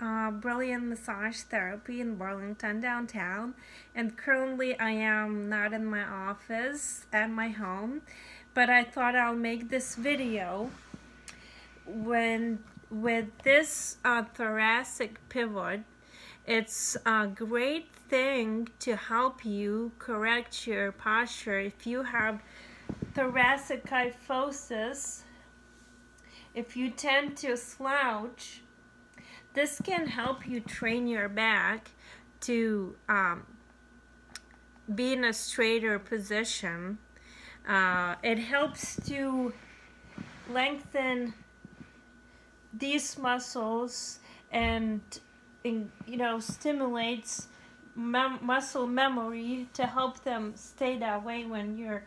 at Brilliant Massage Therapy in Burlington downtown, and currently I am not in my office at my home, but I thought I'll make this video with this thoracic pivot. It's a great thing to help you correct your posture if you have thoracic kyphosis. If you tend to slouch, this can help you train your back to be in a straighter position. It helps to lengthen these muscles and you know, stimulates muscle memory to help them stay that way when you're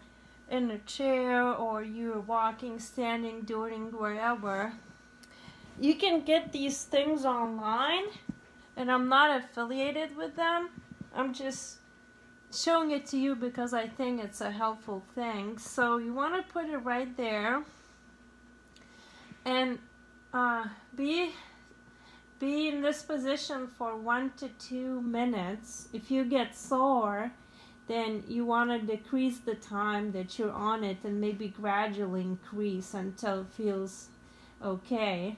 in a chair or you're walking, standing, doing wherever. You can get these things online, and I'm not affiliated with them. I'm just showing it to you because I think it's a helpful thing. So you want to put it right there and be in this position for 1 to 2 minutes. If you get sore, then you want to decrease the time that you're on it and maybe gradually increase until it feels okay.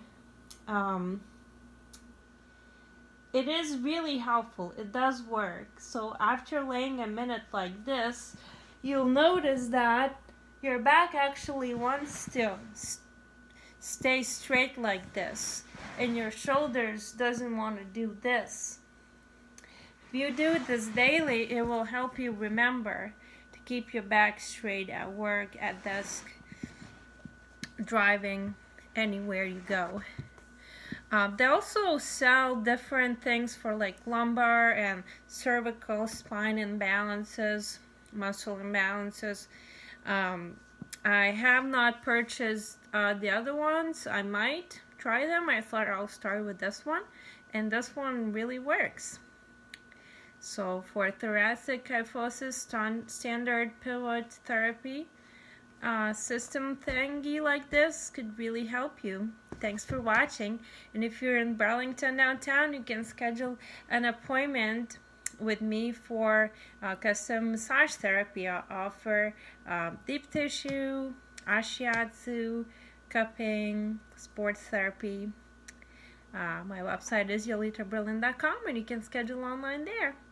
It is really helpful. It does work. So after laying a minute like this, you'll notice that your back actually wants to stay straight like this, and your shoulders doesn't want to do this. If you do this daily, it will help you remember to keep your back straight at work, at desk, driving, anywhere you go. They also sell different things for like lumbar and cervical, spine imbalances, muscle imbalances. I have not purchased the other ones. I might try them. I thought I'll start with this one, and this one really works. So for thoracic kyphosis standard pivot therapy system thingy like this could really help you. Thanks for watching, and if you're in Burlington downtown, you can schedule an appointment with me for custom massage therapy. I offer deep tissue, Ashiatsu, cupping, sports therapy. My website is jolitabrilliant.com, and you can schedule online there.